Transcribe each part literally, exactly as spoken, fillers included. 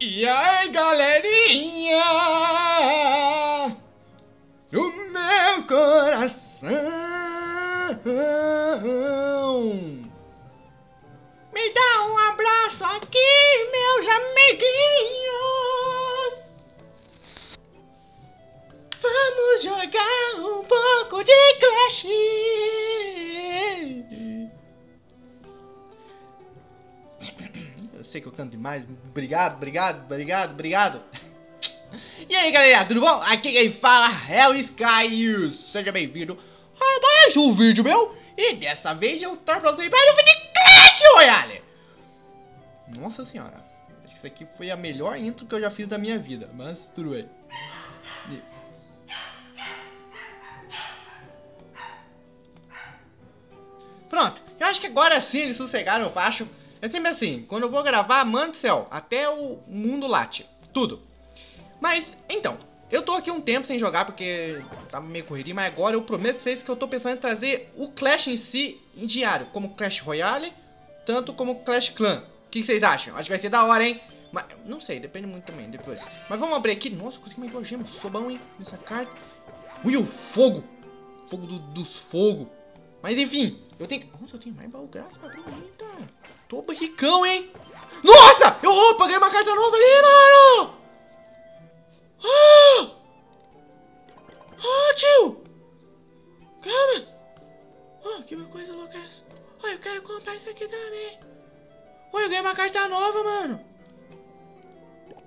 E aí, galerinha, no meu coração, me dá um abraço aqui, meus amiguinhos. Vamos jogar um pouco de Clash. Eu sei que eu canto demais. Obrigado, obrigado, obrigado, obrigado. E aí, galera, tudo bom? Aqui quem fala é o Sky. Seja bem-vindo a mais um vídeo meu. E dessa vez eu trago pra vocês mais um vídeo de Clash Royale. Nossa senhora, acho que isso aqui foi a melhor intro que eu já fiz da minha vida. Mas tudo bem. E... pronto, eu acho que agora sim eles sossegaram, eu acho. É sempre assim, quando eu vou gravar, mano do céu, até o mundo late, tudo. Mas, então, eu tô aqui um tempo sem jogar porque tá meio correria, mas agora eu prometo pra vocês que eu tô pensando em trazer o Clash em si em diário, como Clash Royale, tanto como Clash Clã. O que vocês acham? Acho que vai ser da hora, hein? Mas, não sei, depende muito também, depois. Mas vamos abrir aqui, nossa, consegui mais duas gemas, sou bom, hein, nessa carta. Ui, o fogo, fogo do, dos fogos. Mas enfim, eu tenho, nossa, eu tenho mais baú graça pra abrir, eita. Tô barricão, hein? Nossa! Eu opa, ganhei uma carta nova ali, mano! Ah! Ah, tio! Calma! Oh, que coisa louca é essa? Oh, eu quero comprar isso aqui também. Oh, eu ganhei uma carta nova, mano.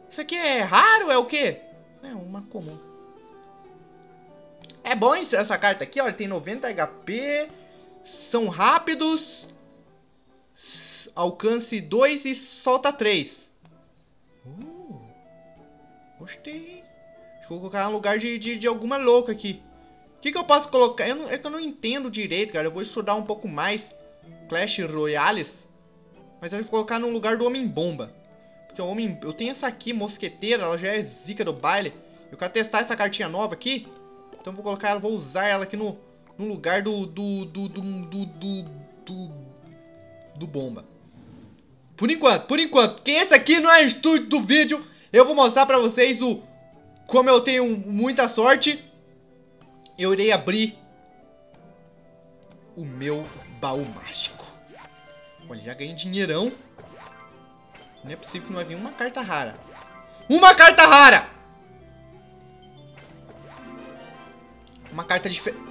Isso aqui é raro, é o quê? É uma comum. É bom isso, essa carta aqui, olha. Tem noventa H P. São rápidos. Alcance dois e solta três. Uh, gostei. Deixa eu colocar no lugar de, de, de alguma louca aqui. O que, que eu posso colocar? Eu não, é que eu não entendo direito, cara. Eu vou estudar um pouco mais Clash Royales. Mas eu vou colocar no lugar do Homem-Bomba. Porque o homem, eu tenho essa aqui, mosqueteira. Ela já é zica do baile. Eu quero testar essa cartinha nova aqui. Então eu vou colocar ela, vou usar ela aqui no, no lugar do do, do, do, do, do, do, do bomba. Por enquanto, por enquanto, que esse aqui não é o estúdio do vídeo, eu vou mostrar pra vocês o como eu tenho muita sorte. Eu irei abrir o meu baú mágico. Olha, já ganhei dinheirão. Não é possível que não vai vir uma carta rara. Uma carta rara! Uma carta diferente.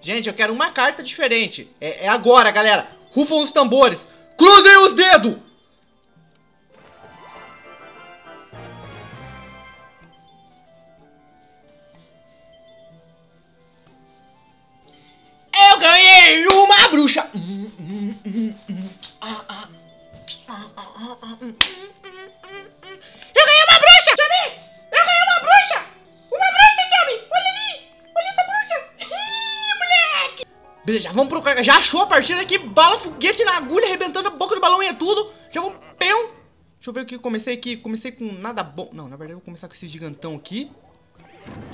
Gente, eu quero uma carta diferente. É, é agora, galera. Rufam os tambores. Cruzem os dedos! Eu ganhei uma bruxa! Eu ganhei uma bruxa, Tommy! Eu ganhei uma bruxa! Uma bruxa, Tommy! Olha ali! Olha essa bruxa! Ih, moleque! Beleza, vamos pro cara. Já achou a partida aqui? Bala, foguete na agulha, arrebentando a boca do balão e é tudo. Já vou... Pum! Deixa eu ver o que eu comecei aqui. Comecei com nada bom. Não, na verdade eu vou começar com esse gigantão aqui.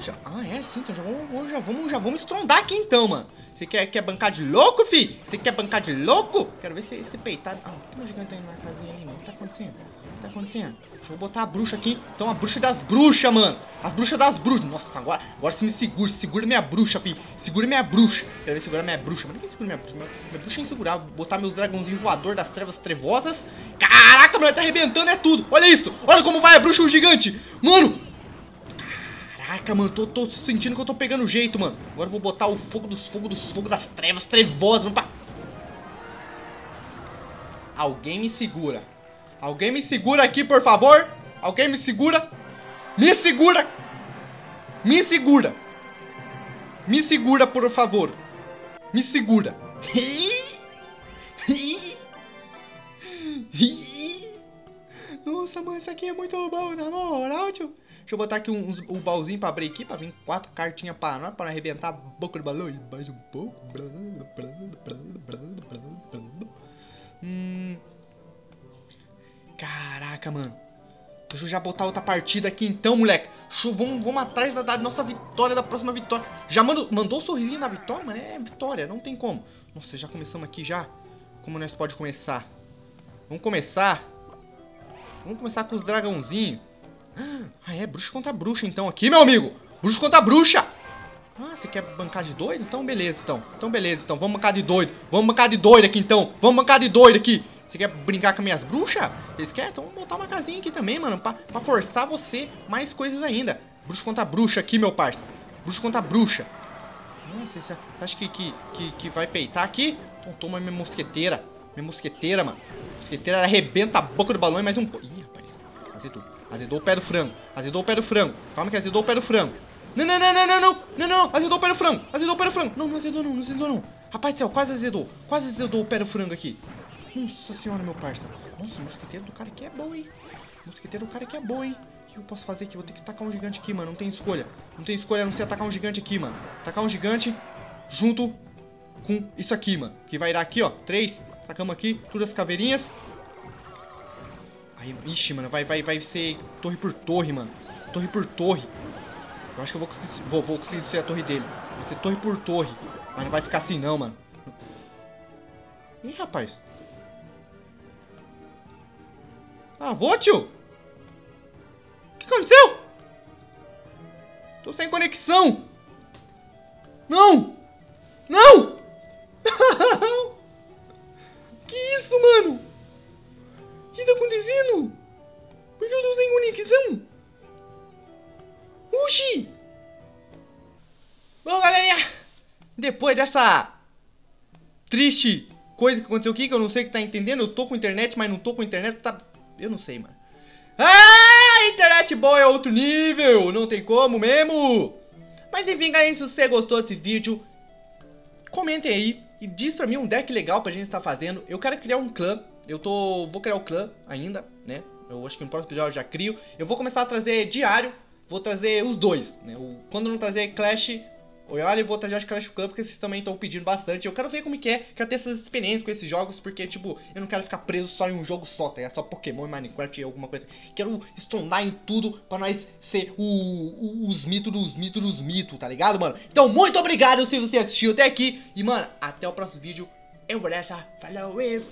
Já... Ah, é sim. Então já vamos, já vamos, já vamos estrondar aqui então, mano. Você quer, quer bancar de louco, fi? Você quer bancar de louco? Quero ver se esse peitado... Ah, por que meu gigante tá indo na casinha ali, mano? O que tá acontecendo? O que tá acontecendo? Deixa eu botar a bruxa aqui. Então a bruxa das bruxas, mano. As bruxas das bruxas. Nossa, agora, agora você me segura. Segura minha bruxa, fi. Segura minha bruxa. Quero ver segurar minha bruxa. Mas ninguém segura minha bruxa. Minha, minha bruxa é insegurável. Vou botar meus dragãozinhos voador das trevas trevosas. Caraca, mano, tá arrebentando, é tudo. Olha isso. Olha como vai a bruxa o gigante. Mano. Caraca, mano, tô, tô sentindo que eu tô pegando o jeito, mano. Agora eu vou botar o fogo dos fogos, dos fogos das trevas, trevosas, mano. Pra... Alguém me segura. Alguém me segura aqui, por favor. Alguém me segura. Me segura. Me segura. Me segura, por favor. Me segura. Nossa, mano, isso aqui é muito bom, na moral, tio. Deixa eu botar aqui um, um, um baúzinho pra abrir aqui, pra vir quatro cartinhas pra nós, pra arrebentar a boca do balão. E mais um pouco. Hum... Caraca, mano. Deixa eu já botar outra partida aqui então, moleque. Vamos, vamos atrás da, da nossa vitória, da próxima vitória. Já mando, mandou o sorrisinho da vitória, mano? É vitória, não tem como. Nossa, já começamos aqui já. Como nós pode começar? Vamos começar Vamos começar com os dragãozinhos. Ah, é bruxa contra bruxa, então, aqui, meu amigo. Bruxa contra bruxa. Ah, você quer bancar de doido? Então, beleza, então. Então, beleza, então. Vamos bancar de doido. Vamos bancar de doido aqui, então. Vamos bancar de doido aqui. Você quer brincar com minhas bruxas? Vocês querem? Então, vamos botar uma casinha aqui também, mano. Pra, pra forçar você mais coisas ainda. Bruxa contra bruxa aqui, meu parça. Bruxa contra bruxa. Nossa, você acha que, que, que, que vai peitar aqui? Então, toma minha mosqueteira. Minha mosqueteira, mano. Mosqueteira, ela arrebenta a boca do balão e mais um... Ih, rapaz. Azedou. Azedou o pé do frango. Azedou o pé do frango. Calma que azedou o pé do frango. Não, não, não, não, não, não, não, não, azedou o pé do frango, azedou o pé do frango, não, não azedou não, não azedou não, rapaz do céu, quase azedou, quase azedou o pé do frango aqui, nossa senhora, meu parça, nossa, o mosqueteiro do cara aqui é bom, hein, o mosqueteiro do cara aqui é bom, hein, o que eu posso fazer aqui, vou ter que tacar um gigante aqui, mano, não tem escolha, não tem escolha, não sei atacar um gigante aqui, mano, tacar um gigante junto com isso aqui, mano, que vai dar aqui, ó, três, tacamos aqui, todas as caveirinhas, aí, ixi, mano, vai, vai, vai ser torre por torre, mano, torre por torre. Eu acho que eu vou conseguir, vou, vou conseguir destruir a torre dele. Vai ser torre por torre. Mas não vai ficar assim não, mano. Ih, rapaz. Ah, vou, tio. O que aconteceu? Tô sem conexão. Não. Não. Que isso, mano? O que tá acontecendo? Por que eu tô sem conexão? Uxi! Bom, galerinha, depois dessa triste coisa que aconteceu aqui, que eu não sei o que tá entendendo, eu tô com internet, mas não tô com internet, tá... Eu não sei, mano. Ah, internet boa é outro nível, não tem como mesmo. Mas enfim, galerinha, se você gostou desse vídeo, comentem aí e diz pra mim um deck legal pra gente estar fazendo. Eu quero criar um clã, eu tô... vou criar o clã ainda, né? Eu acho que no próximo episódio eu já crio. Eu vou começar a trazer diário. Vou trazer os dois, né? O, quando eu não trazer Clash Royale, eu vou trazer de Clash Clã, porque vocês também estão pedindo bastante. Eu quero ver como que é, quero ter essas experiências com esses jogos, porque, tipo, eu não quero ficar preso só em um jogo só, tá? É só Pokémon e Minecraft e alguma coisa. Quero estrondar em tudo pra nós ser o, o, os mitos dos mitos dos mitos, tá ligado, mano? Então, muito obrigado se você assistiu até aqui. E, mano, até o próximo vídeo. Eu vou nessa. Falou e